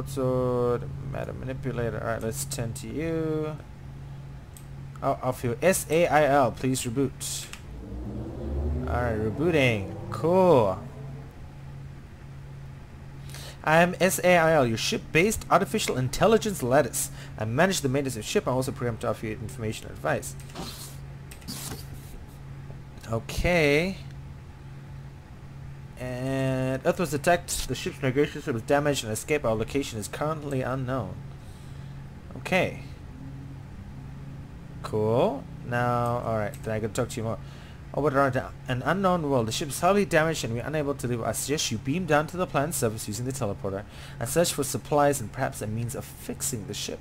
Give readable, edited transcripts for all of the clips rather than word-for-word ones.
Broadsword, Meta Manipulator. Alright, let's tend to you. Oh, I'll feel S-A-I-L, please reboot. Alright, rebooting. Cool. I am S-A-I-L, your ship-based artificial intelligence lattice. I manage the maintenance of ship. I also program to offer you information and advice. Okay. And Earth was attacked. The ship's navigation system was damaged and escape. Our location is currently unknown. Okay. Cool. Now, alright, then I can talk to you more. Over around an unknown world, the ship is heavily damaged and we are unable to leave. I suggest you beam down to the planet's surface using the teleporter and search for supplies and perhaps a means of fixing the ship.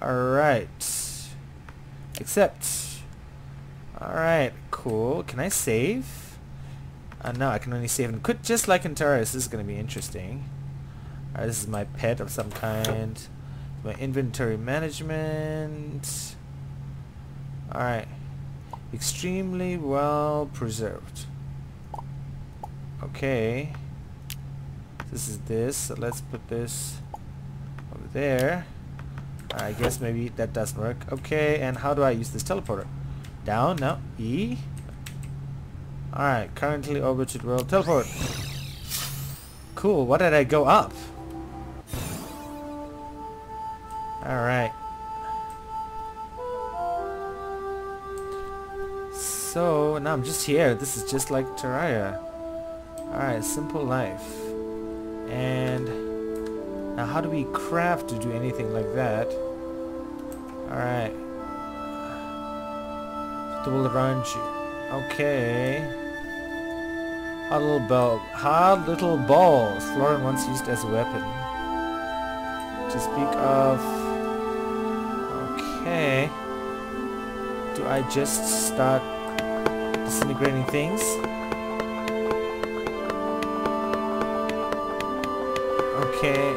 Alright. Accept. Alright, cool. Can I save? No, I can only save and quit, just like in Terraria. This is going to be interesting. Alright, this is my pet of some kind. My inventory management. Alright. Extremely well preserved. Okay. This is this. So let's put this over there. I guess maybe that doesn't work. Okay, and how do I use this teleporter? Down, no. E. Alright, currently orbited world. Teleport! Cool, why did I go up? Alright. So, now I'm just here. This is just like Terraria. Alright, simple life. And... now how do we craft to do anything like that? Alright. Double around you. Okay. Hard little balls. Florin once used as a weapon. To speak of... okay. Do I just start disintegrating things? Okay.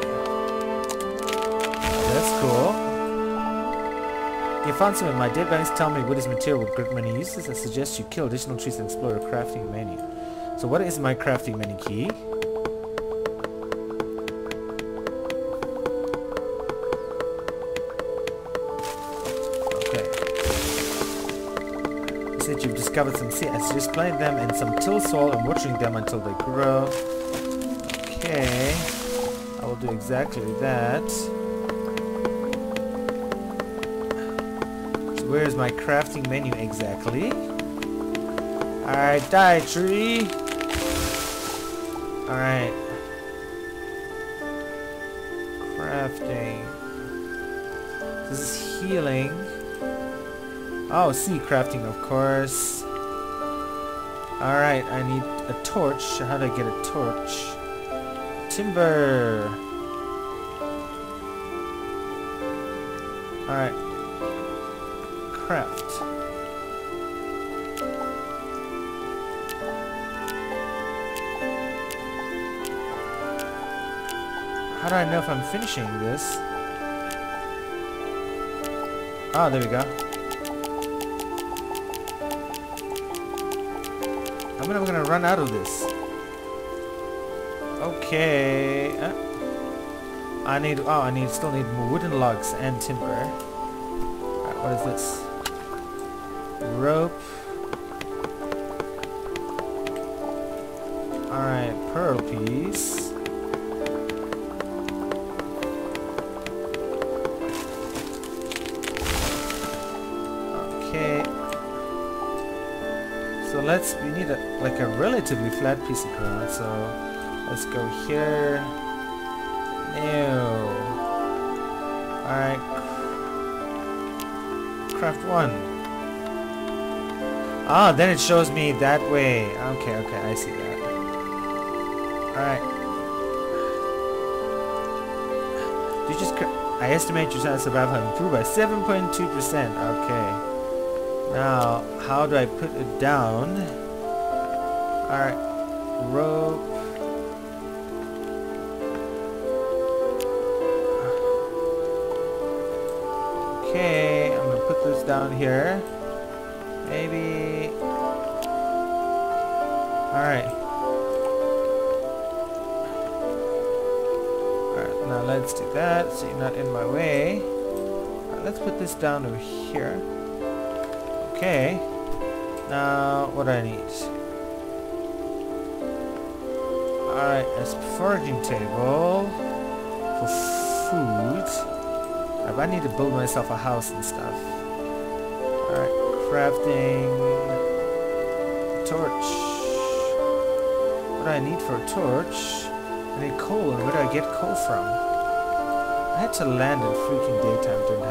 That's cool. You found some of my dead banks. Tell me what is material with great many uses. I suggest you kill additional trees and explore your crafting menu. So what is my crafting menu key? Okay. You said you've discovered some seeds. I suggest planting them and some till soil and watering them until they grow. Okay. I will do exactly that. Where is my crafting menu exactly? Alright, die tree! Alright. Crafting. This is healing. Oh, see, crafting, of course. Alright, I need a torch. How do I get a torch? Timber! Alright. Craft. How do I know if I'm finishing this? Ah, oh, there we go. I mean, I'm gonna run out of this. Okay. I still need more wooden logs and timber. Alright, what is this? Rope. Alright, pearl piece. Okay. So let's, we need a relatively flat piece of ground, so let's go here. No. Alright. Craft one. Ah, then it shows me that way. Okay, okay, I see that. Alright. You just... I estimate your survival has improved by 7.2%. Okay. Now, how do I put it down? Alright. Rope. Okay, I'm gonna put this down here. Maybe... alright. Alright, Now let's do that so you're not in my way. Right, let's put this down over here. Okay. Now what do I need? Alright, as foraging table for food. Right, but I need to build myself a house and stuff. Alright, crafting torch. What do I need for a torch? I need coal, and where do I get coal from? I had to land in freaking daytime, didn't I?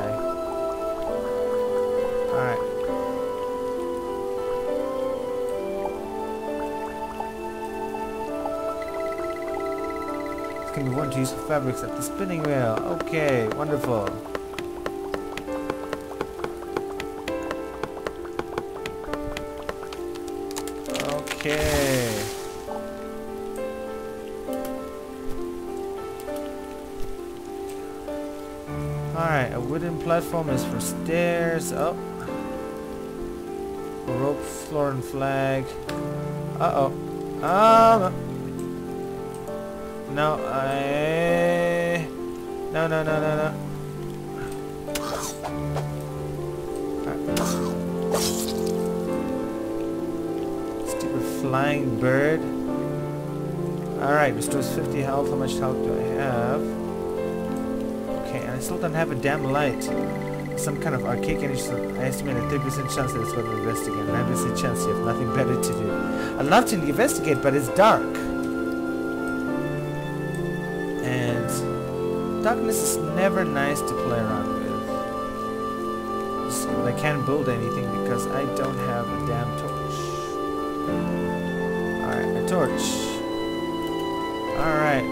Alright. It's going to be one to use of fabrics at the spinning wheel. Okay, wonderful. Okay. Alright, a wooden platform is for stairs up. A rope, floor, and flag. No. Stupid flying bird. Alright, restores 50 health. How much health do I have? I still don't have a damn light. Some kind of archaic energy. I estimate a 30% chance that it's going to investigate. And I have a chance you have nothing better to do. I'd love to investigate, but it's dark. And darkness is never nice to play around with. So I can't build anything because I don't have a damn torch. Alright, a torch. Alright.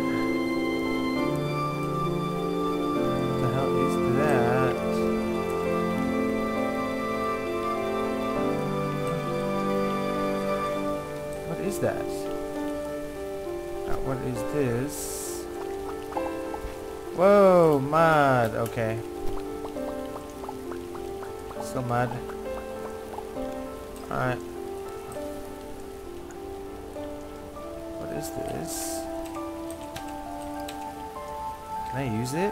What is this? Whoa, mud. Okay, still mud. All right, what is this? Can I use it?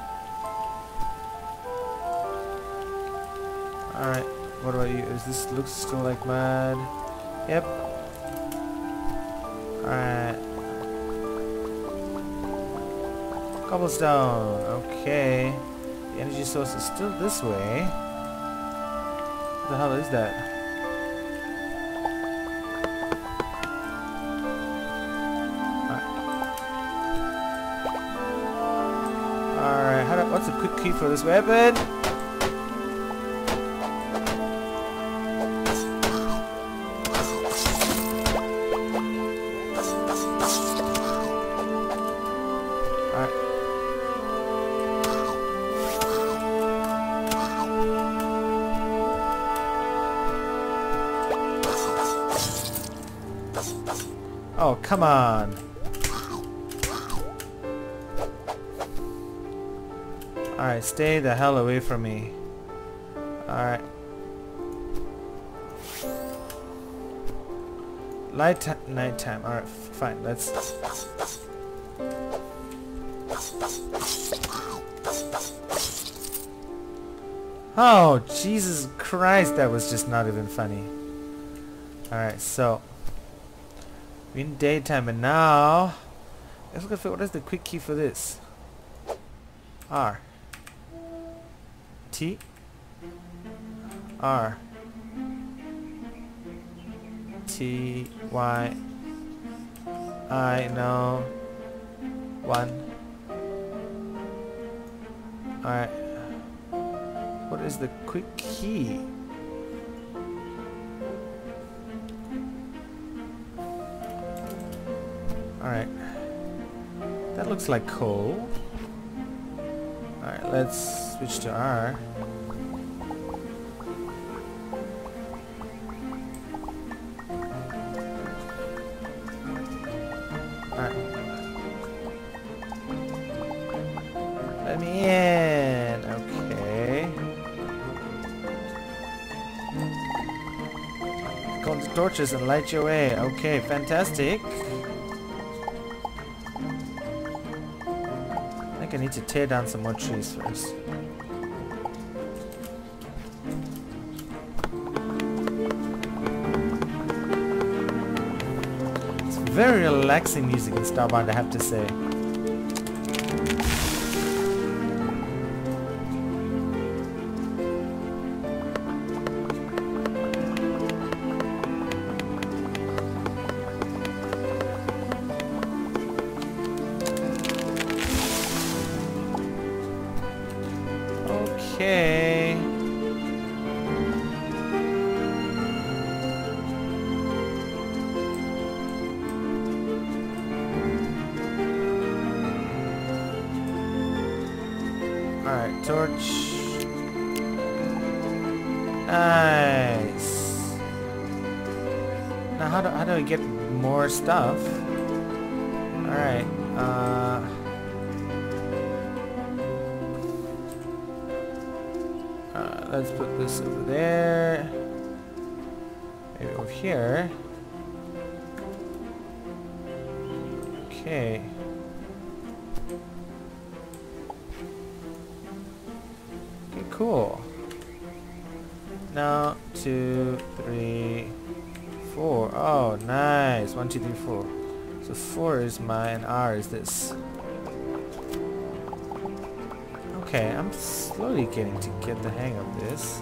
All right, what do I use? This looks still like mud. Yep. Alright. Cobblestone. Okay. The energy source is still this way. What the hell is that? Alright. Alright. What's a quick key for this weapon? Oh, come on. Alright, stay the hell away from me. Alright. Light nighttime. Alright, fine. Let's... Oh, Jesus Christ. That was just not even funny. Alright, so... in daytime, and now let's look at what is the quick key for this. R T R T Y I know one. All right, what is the quick key? Alright, that looks like coal. Alright, let's switch to R. Alright. Let me in! Okay. Go into torches and light your way. Okay, fantastic. I need to tear down some more trees first. It's very relaxing music in Starbound, I have to say. Alright, torch. Nice. Now how do I get more stuff? Alright, let's put this over there. Maybe over here. Okay. Cool. Now 2, 3, 4. Oh, nice. 1, 2, 3, 4. So 4 is mine, and R is this. Okay, I'm slowly getting to get the hang of this.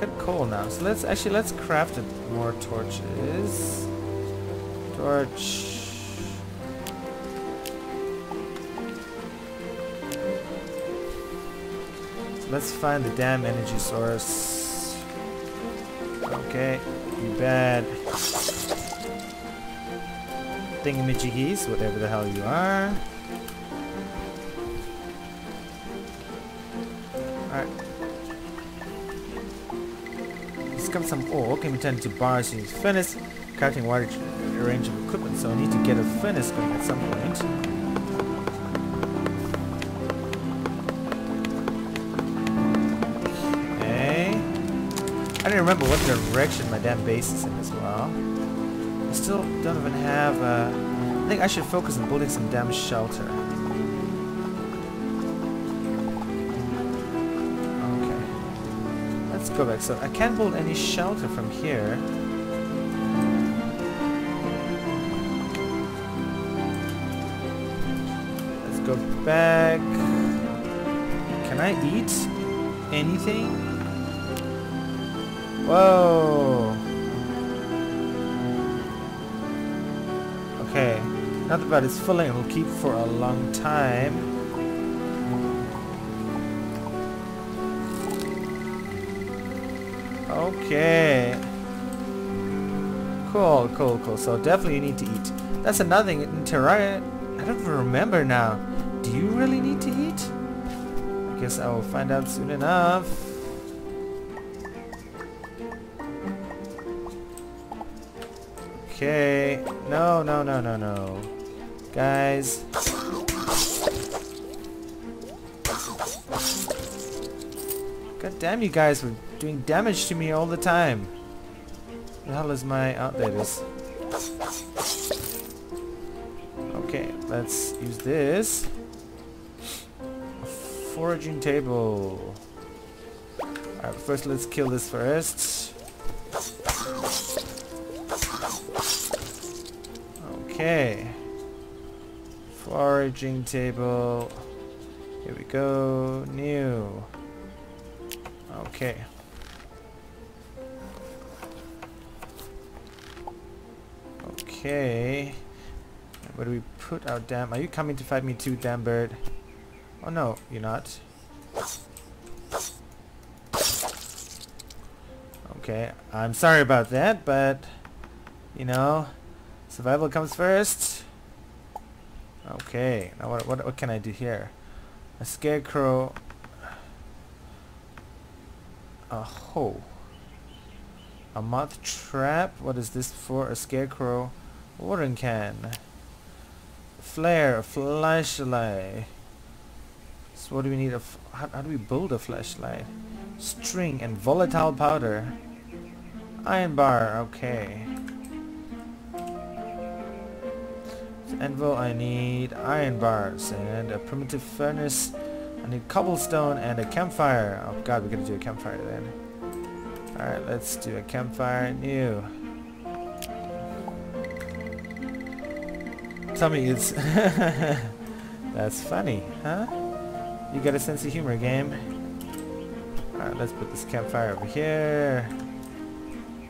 Cut coal now. So let's craft more torches. Torch. Let's find the damn energy source. Okay, you bad thingamajiggies, whatever the hell you are. Alright. Let's come some ore. Can be turned into bars and use furnace. Crafting wide range of equipment, so I need to get a furnace going at some point. I don't remember what direction my damn base is in as well. I still don't even have a... I think I should focus on building some damn shelter. Okay. Let's go back. So I can't build any shelter from here. Let's go back. Can I eat anything? Whoa! Okay, now that it's filling, it will keep for a long time. Okay. Cool, cool, cool. So definitely you need to eat. That's another thing in Terraria. I don't even remember now. Do you really need to eat? I guess I will find out soon enough. Okay, no, no, no, no, no. Guys. God damn, you guys were doing damage to me all the time. What the hell is my... Oh, there it is. Okay, let's use this. A foraging table. Alright, first let's kill this first. Okay, foraging table, here we go, new, okay. Okay, where do we put our damn, are you coming to fight me too, damn bird? Oh no, you're not. Okay, I'm sorry about that, but, you know. Survival comes first. Okay, now what can I do here? A scarecrow. A hoe. A moth trap. What is this for? A scarecrow. A watering can. A flare. A flashlight. So what do we need? How do we build a flashlight? String and volatile powder. Iron bar. Okay. To anvil I need iron bars and a primitive furnace. I need cobblestone and a campfire. Oh god, we gotta do a campfire then. Alright, let's do a campfire. New. Tell me it's... That's funny, huh? You got a sense of humor, game. Alright, let's put this campfire over here.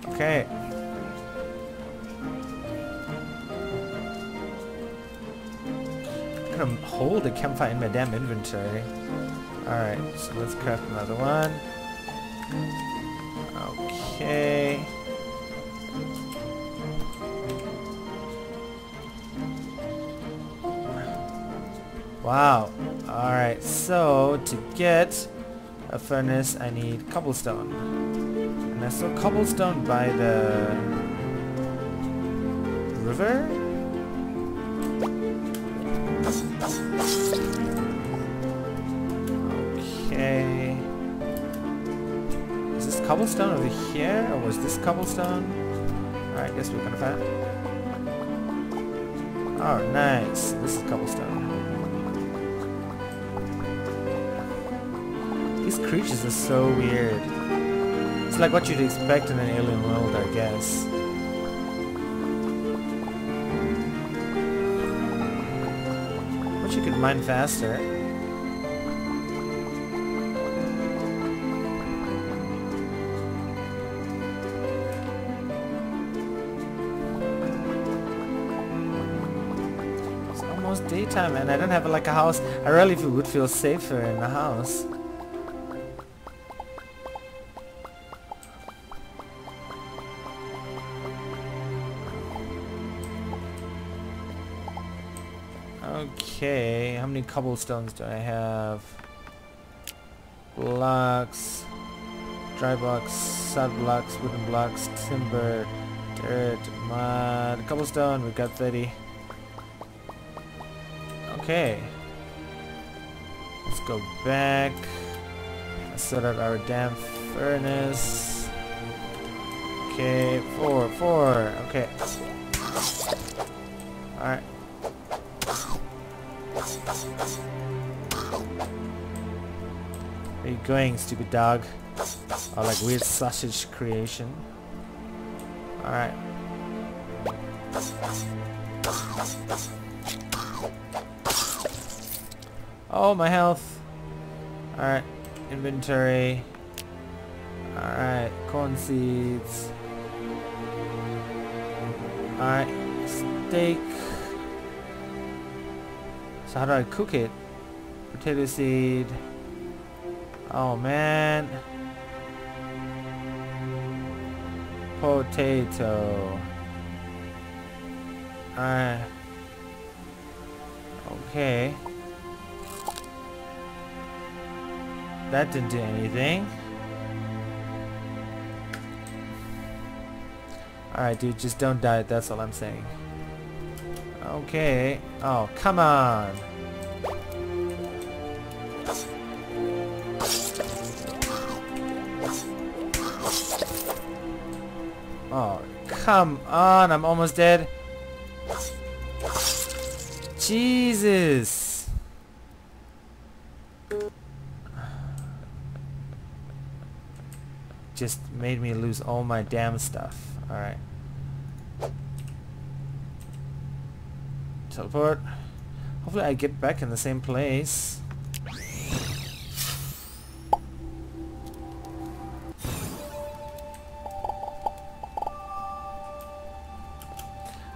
Okay. I'm gonna hold a campfire in my damn inventory. Alright, so let's craft another one. Okay. Wow. Alright, so to get a furnace I need cobblestone. And I saw cobblestone by the river? Okay. Is this cobblestone over here? Or was this cobblestone? Alright, guess we're gonna find it. Oh, nice. This is cobblestone. These creatures are so weird. It's like what you'd expect in an alien world, I guess. You could mine faster. It's almost daytime and I don't have like a house. I really would feel safer in a house. Okay, how many cobblestones do I have? Blocks, dry blocks, sod blocks, wooden blocks, timber, dirt, mud, cobblestone, we've got 30. Okay. Let's go back. Let's set up our damn furnace. Okay, four, okay. Alright. Where are you going, stupid dog? Oh, like weird sausage creation. Alright. Oh, my health. Alright, inventory. Alright, corn seeds. Alright, steak. So how do I cook it? Potato seed. Oh man. Potato. Okay. That didn't do anything. Alright dude, just don't die, that's all I'm saying. Okay. Oh, come on. Oh, come on. I'm almost dead. Jesus. Just made me lose all my damn stuff. All right. Teleport. Hopefully I get back in the same place.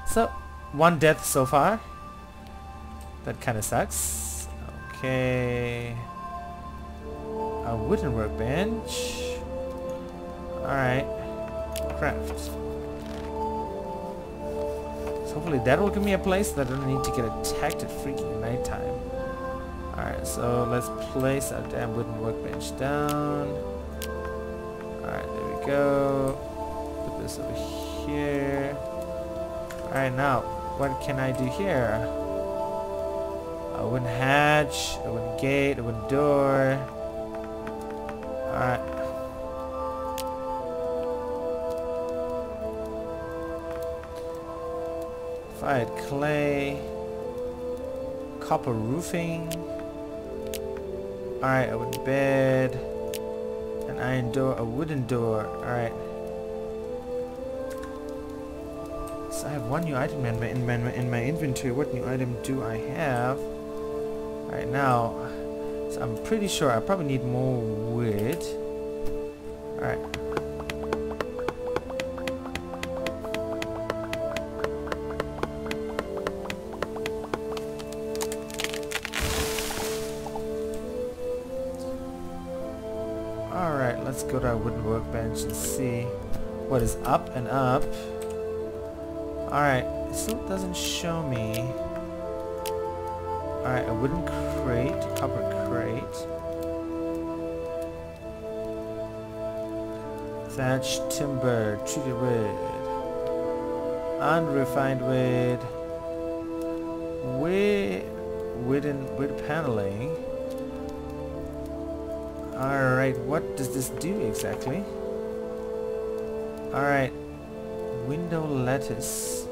So, one death so far. That kind of sucks. Okay. A wooden workbench. Alright. Craft. Hopefully that will give me a place that I don't need to get attacked at freaking nighttime. Alright, so let's place our damn wooden workbench down. Alright, there we go. Put this over here. Alright, now, what can I do here? A wooden hatch, a wooden gate, a wooden door. Alright. Fired clay. copper roofing. Alright, a wooden bed, an iron door, a wooden door. Alright. So I have one new item in my inventory. What new item do I have right now? So I'm pretty sure I probably need more wood. Alright. Alright, let's go to our wooden workbench and see what is up and up. Alright, it still doesn't show me. Alright, a wooden crate, copper crate. Thatch timber, treated wood, unrefined wood, wooden paneling. Alright, what does this do exactly? Alright, window lattice,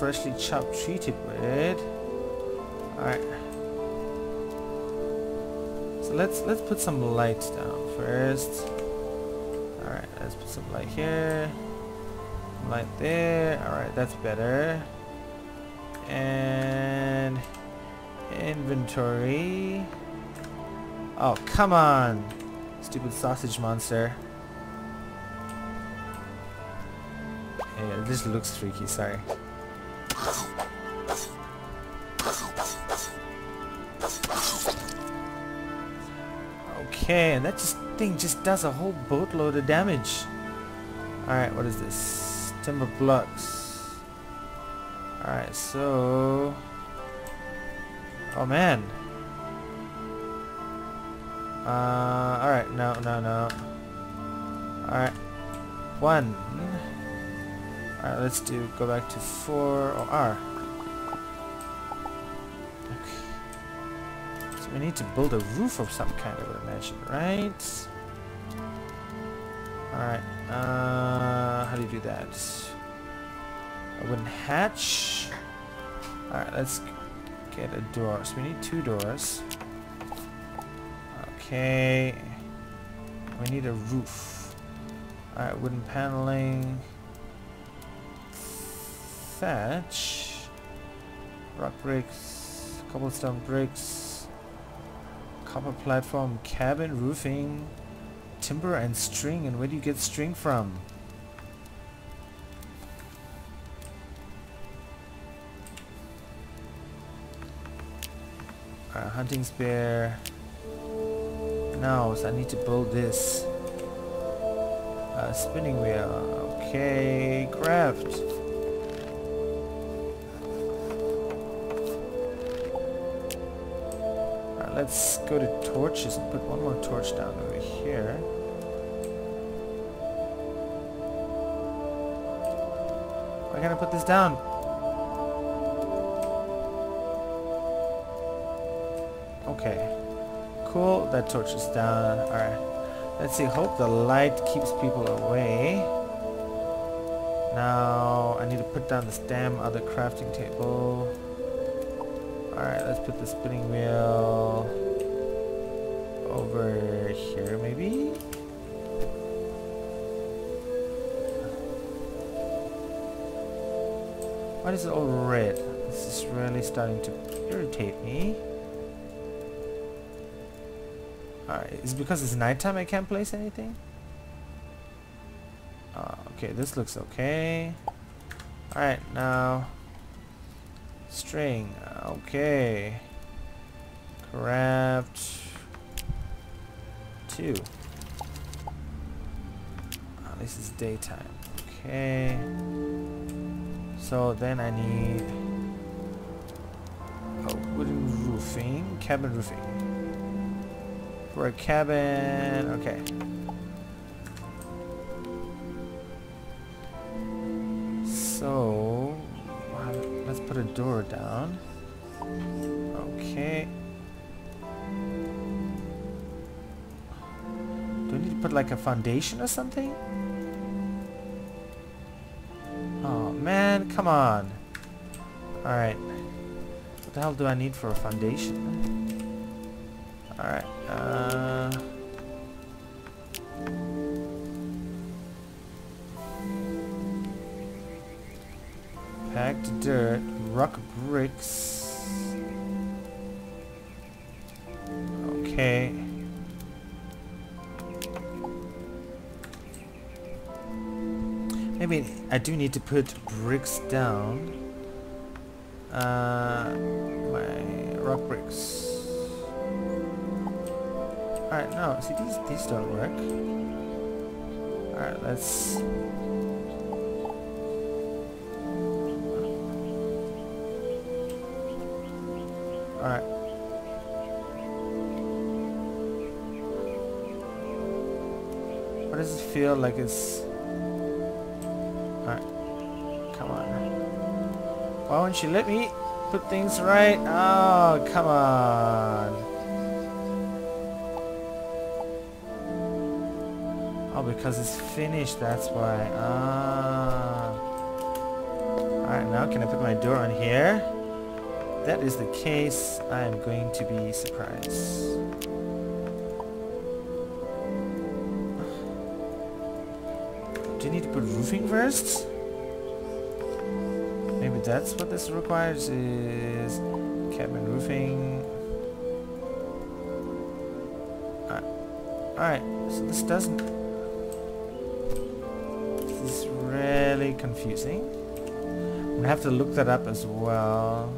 freshly chopped treated wood. Alright, so let's put some light down first. Alright, let's put some light here, light there. Alright, that's better. And inventory. Oh, come on, stupid sausage monster. Yeah, this looks freaky, sorry. Okay, and that thing just does a whole boatload of damage. Alright, what is this? Timber blocks. Alright, so... oh man. Alright, no. Alright, one. Alright, let's go back to 4, or R. Okay. So we need to build a roof of some kind, I would imagine, right? Alright, how do you do that? A wooden hatch. Alright, let's get a door. So we need 2 doors. Okay, we need a roof. Alright, wooden paneling, thatch, rock bricks, cobblestone bricks, copper platform, cabin, roofing, timber and string. And where do you get string from? Alright, hunting spear. No, so I need to build this. Spinning wheel. Okay, craft. Alright, let's go to torches and put one more torch down over here. Why can't I put this down? Okay. Cool, that torch is down. Alright, let's see, hope the light keeps people away. Now I need to put down this damn other crafting table. Alright, let's put the spinning wheel over here maybe. Why is it all red? This is really starting to irritate me. Alright, is it because it's nighttime I can't place anything? Okay, this looks okay. Alright, now... string, okay. Craft... 2. At least it's daytime, okay. So then I need... a wooden roofing, cabin roofing. For a cabin, okay. So let's put a door down. Okay. Do we need to put like a foundation or something? Oh man, come on. All right. the hell do I need for a foundation? Alright, packed dirt, rock bricks. Okay. Maybe I do need to put bricks down. My rock bricks. Alright, no, see these don't work. Alright, let's... Alright. What does it feel like it's... Alright. Come on. Why won't you let me put things right? Oh, come on. Oh, because it's finished, that's why. Ah. Alright, now can I put my door on here? That is the case. I am going to be surprised. Do you need to put roofing first? Maybe that's what this requires, is cabin roofing. Alright, so this doesn't... This is really confusing. I'm gonna have to look that up as well.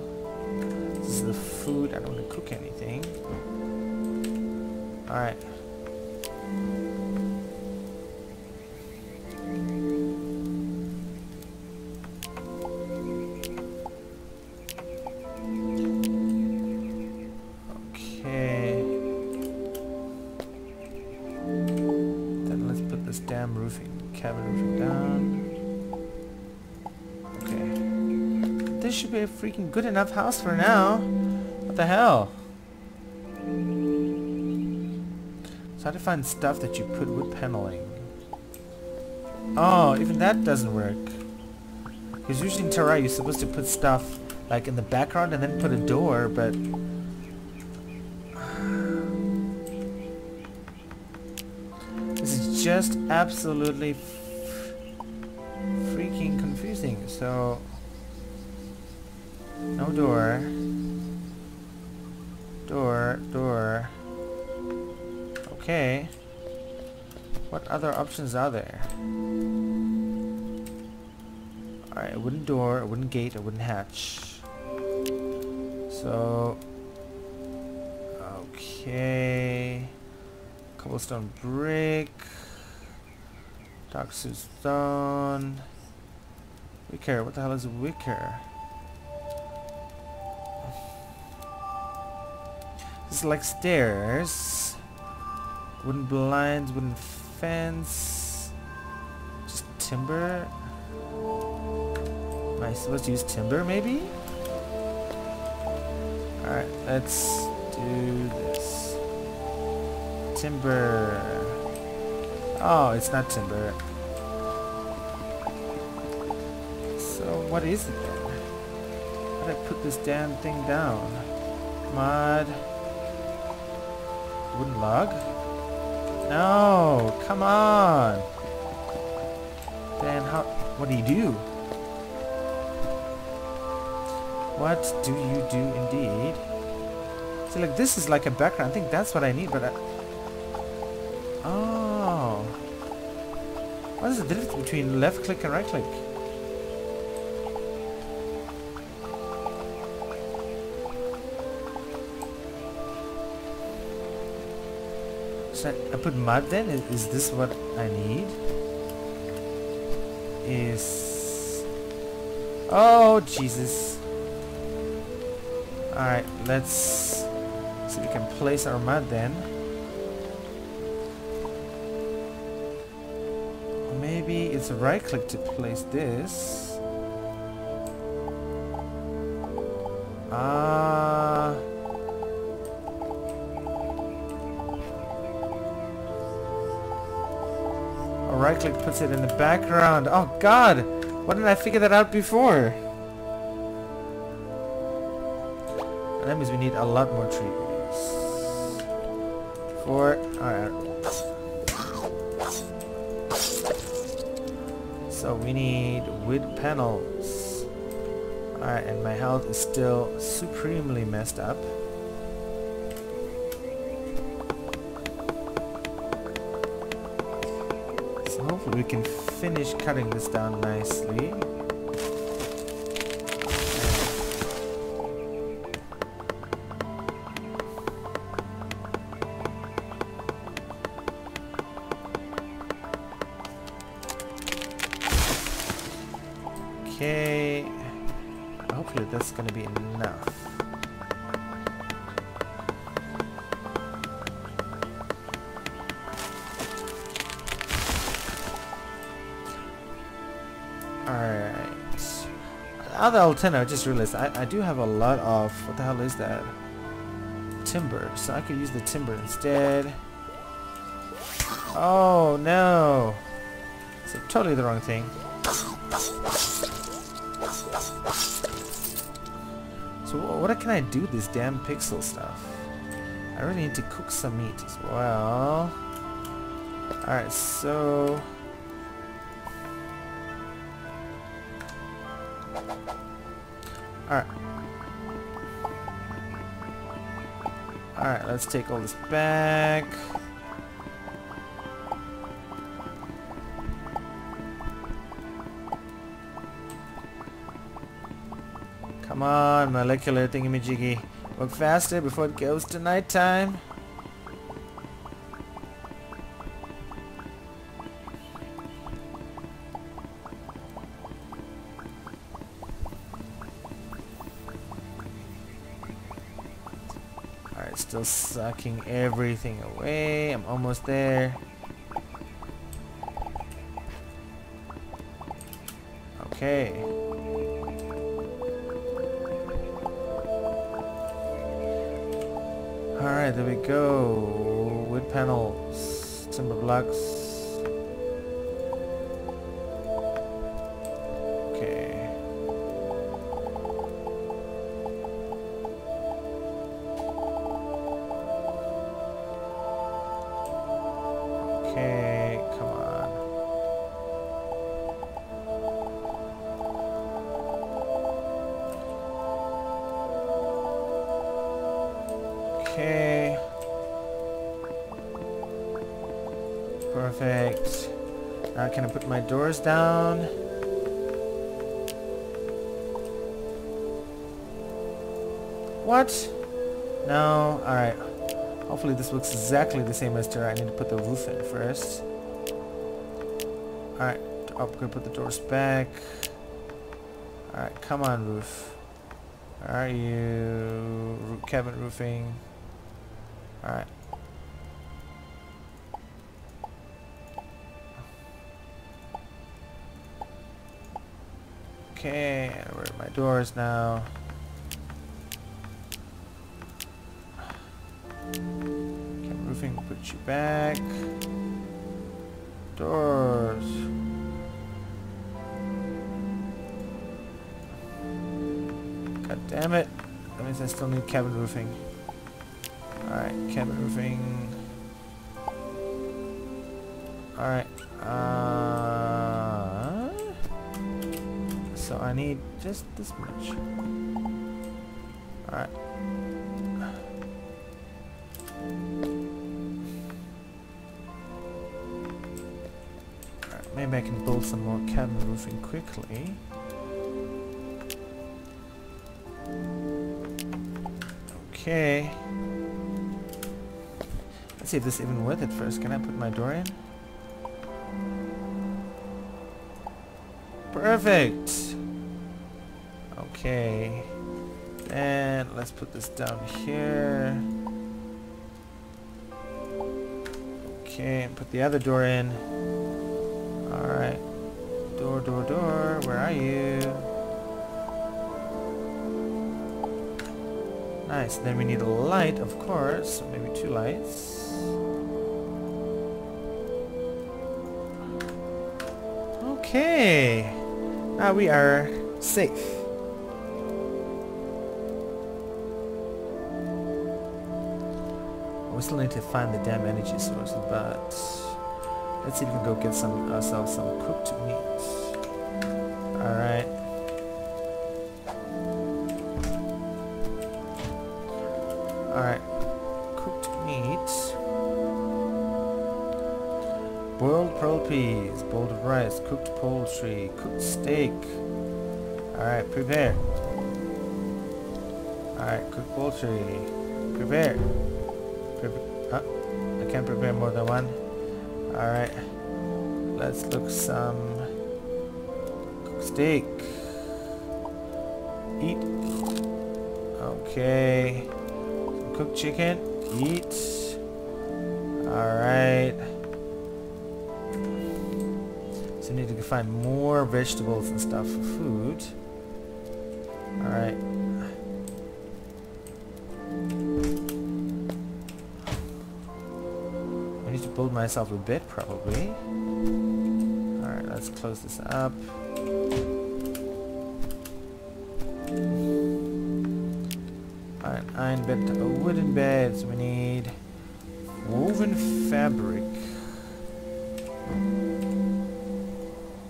This is the food. I don't want to cook anything. Alright. Okay. Then let's put this damn roofing, cabin roofing down. Okay. This should be a freaking good enough house for now. What the hell? So I have to find stuff that you put wood paneling. Oh, even that doesn't work. Because usually in Terraria you're supposed to put stuff like in the background and then put a door, but... This is just absolutely freaking confusing, so... No door. Door. Okay. What other options are there? Alright, a wooden door, a wooden gate, a wooden hatch. So... Okay... Cobblestone brick... Dark stone... Wicker, what the hell is wicker? It's like stairs, wooden blinds, wooden fence, just timber. Am I supposed to use timber maybe? Alright, let's do this. Timber. Oh, it's not timber. So what is it then? How did I put this damn thing down? Mud. Wooden log? No, come on. Then how? What do you do? What do you do indeed? So like this is like a background. I think that's what I need, but I... Oh. What is the difference between left click and right click? I put mud then? Is this what I need? Is... Oh, Jesus. Alright, let's... So we can place our mud then. Maybe it's right click to place this. Ah... Right click puts it in the background. Oh god! Why didn't I figure that out before? That means we need a lot more trees. Alright. So we need wood panels. Alright, and my health is still supremely messed up. So hopefully we can finish cutting this down nicely. Okay, hopefully that's gonna be enough. Alright. Other alternative, I just realized I do have a lot of, what the hell is that? Timber, so I could use the timber instead. Oh no! So totally the wrong thing. So what can I do with this damn pixel stuff? I really need to cook some meat as well. Alright, so... Alright. Alright, let's take all this back. Come on, molecular thingamajiggy. Work faster before it goes to nighttime. Alright, still sucking everything away. I'm almost there. Okay. Alright, there we go. Wood panels, timber blocks. Okay. Okay, come on. Okay. Perfect. Now can I put my doors down? What? No. Alright. Hopefully this looks exactly the same as Terraria. I need to put the roof in first. Alright. Oh, I'm gonna put the doors back. Alright, come on, roof. Where are you? Cabin roofing. Alright. Okay, where are my doors now? Cabin roofing, put you back. Doors. God damn it. That means I still need cabin roofing. Alright, cabin roofing. Alright. So I need just this much. Alright. Alright, maybe I can build some more cabin roofing quickly. Okay. Let's see if this is even worth it first. Can I put my door in? Perfect! Okay, and let's put this down here. Okay, and put the other door in. Alright. Door, door, door. Where are you? Nice. Then we need a light, of course. So maybe two lights. Okay. Now we are safe. We still need to find the damn energy source, but let's see if we can go get ourselves some cooked meat. Alright. Alright. Cooked meat. Boiled pearl peas, boiled rice, cooked poultry, cooked steak. Alright, prepare. Alright, cooked poultry. Prepare. Huh? I can't prepare more than one. Alright. Let's look some cooked steak. Eat. Okay. Cooked chicken. Eat. Alright. So we need to find more vegetables and stuff for food. Alright. Build myself a bed probably. Alright, let's close this up. Alright, iron bed to a wooden bed. So we need woven fabric.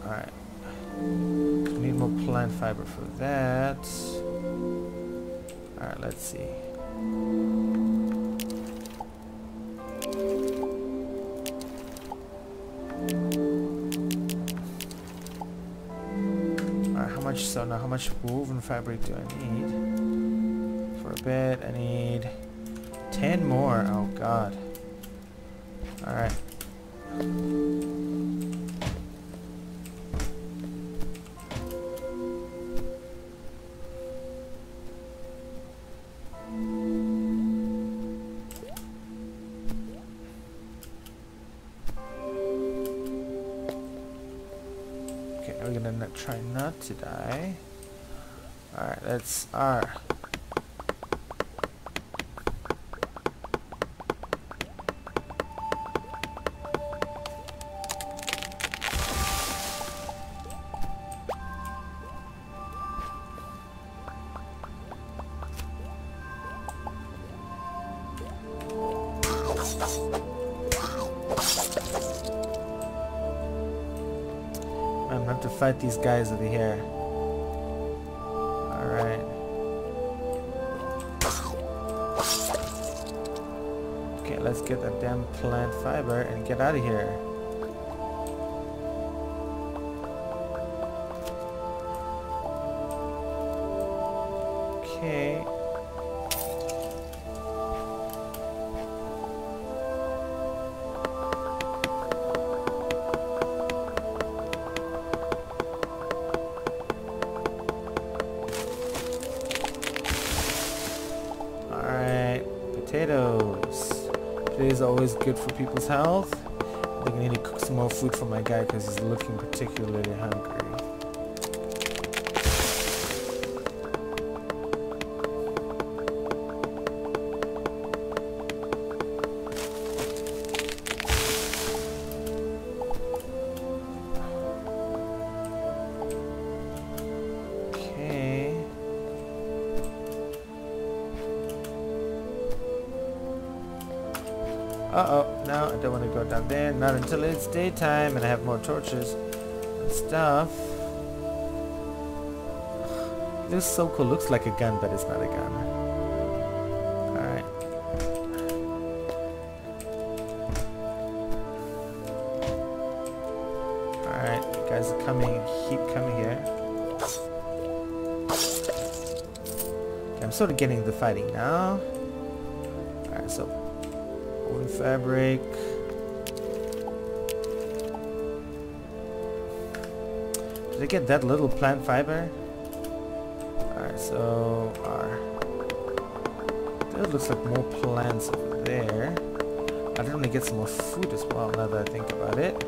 Alright. We need more plant fiber for that. Alright, let's see. So now how much woven fabric do I need? For a bed I need 10 more. Oh god. Alright. Try not to die. Alright, that's R. To fight these guys over here. Alright. Okay, let's get that damn plant fiber and get out of here. Okay. Is always good for people's health. I think I need to cook some more food for my guy because he's looking particularly hungry. Uh-oh, no, I don't want to go down there. Not until it's daytime and I have more torches and stuff. This so cool. Looks like a gun, but it's not a gun. Alright. Alright, you guys are coming. Keep coming here. Okay, I'm sort of getting into the fighting now. Alright, so woven fabric. Did I get that little plant fiber? Alright, so R. There looks like more plants over there. I don't want to get some more food as well now that I think about it.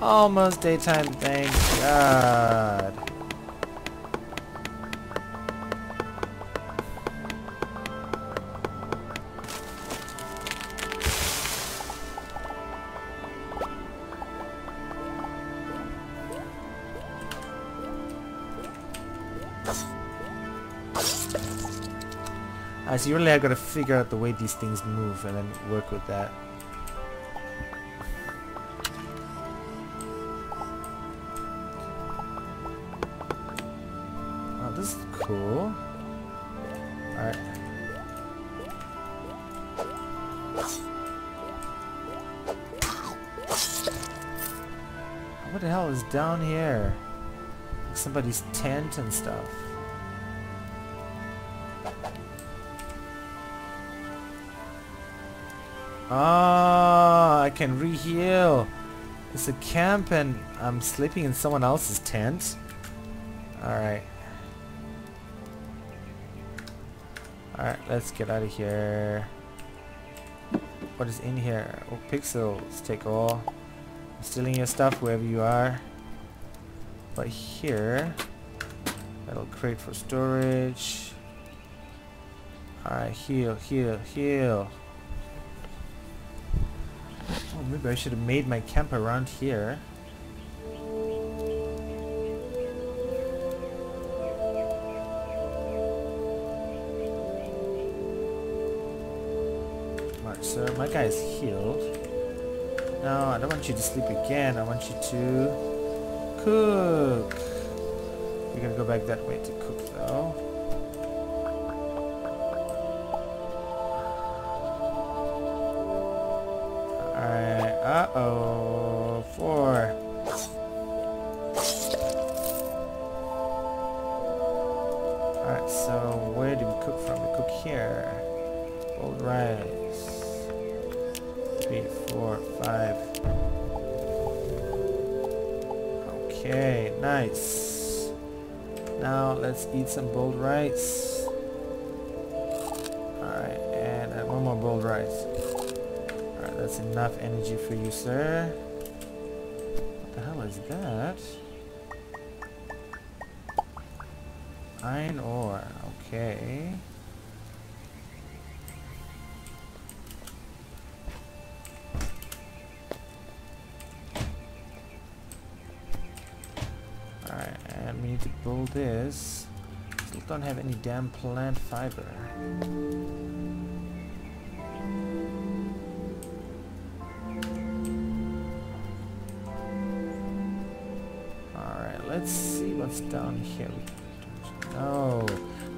Almost daytime, thank God. So really I gotta figure out the way these things move and then work with that. Oh, this is cool. Alright. What the hell is down here? Like somebody's tent and stuff. Ah, I can re-heal. It's a camp and I'm sleeping in someone else's tent. Alright. Alright, let's get out of here. What is in here? Oh, pixels. Take all. I'm stealing your stuff wherever you are. But here, that'll crate for storage. Alright, heal, heal, heal. Oh, maybe I should have made my camp around here. Alright, so my guy is healed. No, I don't want you to sleep again. I want you to cook. We're gonna go back that way to cook though. Uh-oh, 4. Alright, so where do we cook from? We cook here. Old rice. 3, 4, 5. Okay, nice. Now let's eat some boiled rice. Alright, and one more boiled rice. That's enough energy for you, sir. What the hell is that? Iron ore, okay. Alright, and we need to build this. Still don't have any damn plant fiber. Let's see what's down here. Oh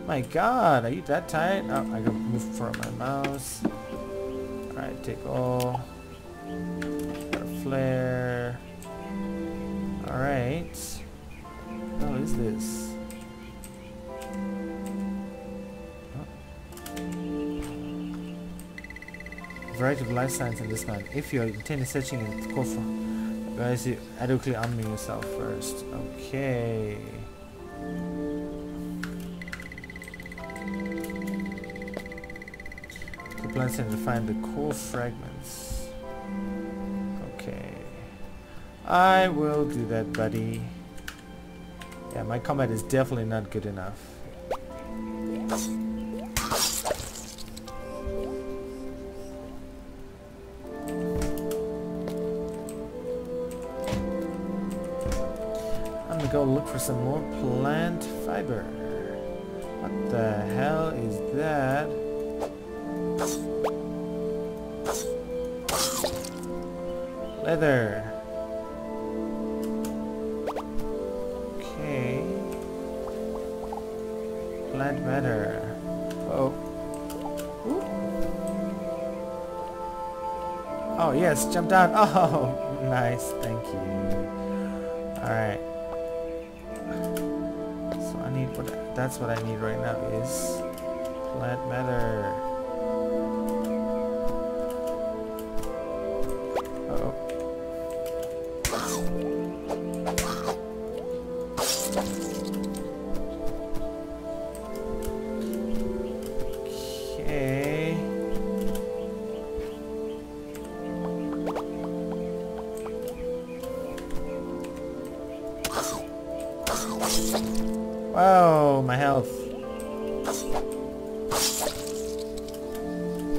my god, are you that tired? Oh, I gotta move for my mouse. Alright, take all. Got a flare. Alright. What is this? Oh. Variety of life science in this man. If you are intending searching in Kofa. Guys, you adequately arming yourself first. Okay. The plants need to find the core fragments. Okay. I will do that, buddy. Yeah, my combat is definitely not good enough. Go look for some more plant fiber. What the hell is that? Leather. Okay. Plant matter. Oh. Ooh. Oh yes, jump down. Oh, nice. Thank you. All right. That's what I need right now is plant matter. Uh-oh. Okay. Wow. My health.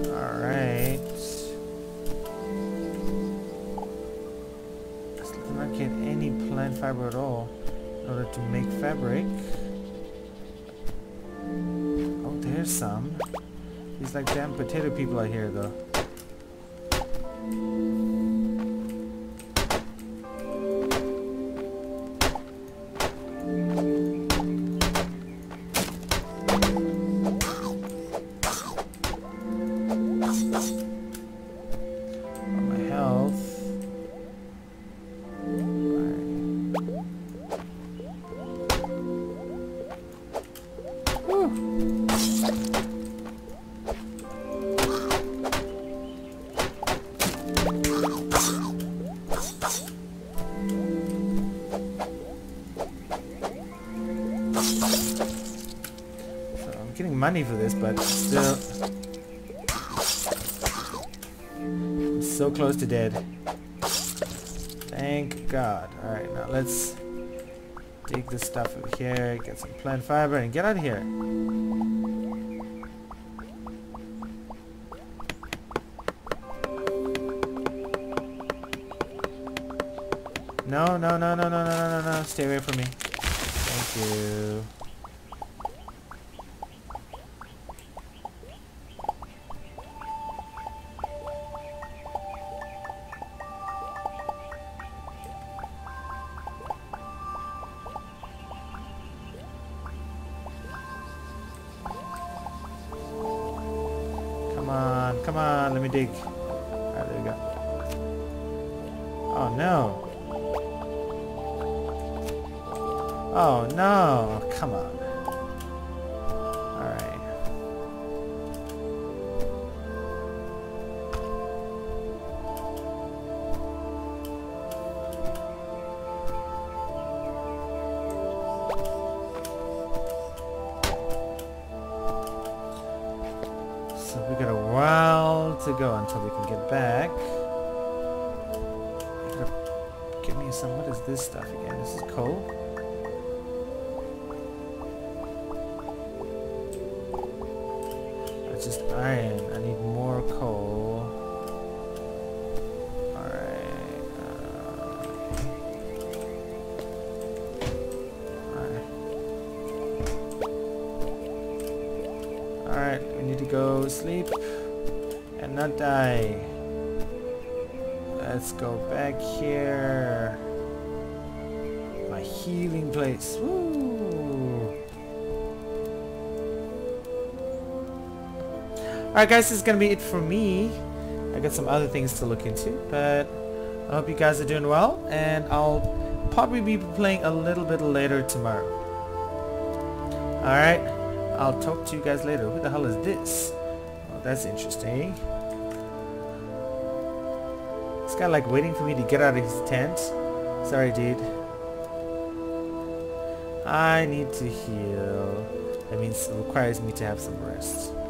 Alright. I still cannot get any plant fiber at all in order to make fabric. Oh, there's some. These like damn potato people out here though. Money for this, but still I'm so close to dead. Thank God. Alright, now let's dig this stuff over here, get some plant fiber and get out of here. No, no, no, no, no, no, no, no, no. Stay away from me. Thank you. Come on, let me dig. Alright, there we go. Oh no. Oh no, come on. Go until we can get back. Give me some. What is this stuff again? This is coal. It's just iron. I need more coal. All right. All right. All right. We need to go sleep. And not die. Let's go back here. My healing place. Woo! Alright guys, this is gonna be it for me. I got some other things to look into, but I hope you guys are doing well, and I'll probably be playing a little bit later tomorrow. Alright, I'll talk to you guys later. Who the hell is this? That's interesting. This guy like waiting for me to get out of his tent. Sorry, dude. I need to heal. That means it requires me to have some rest.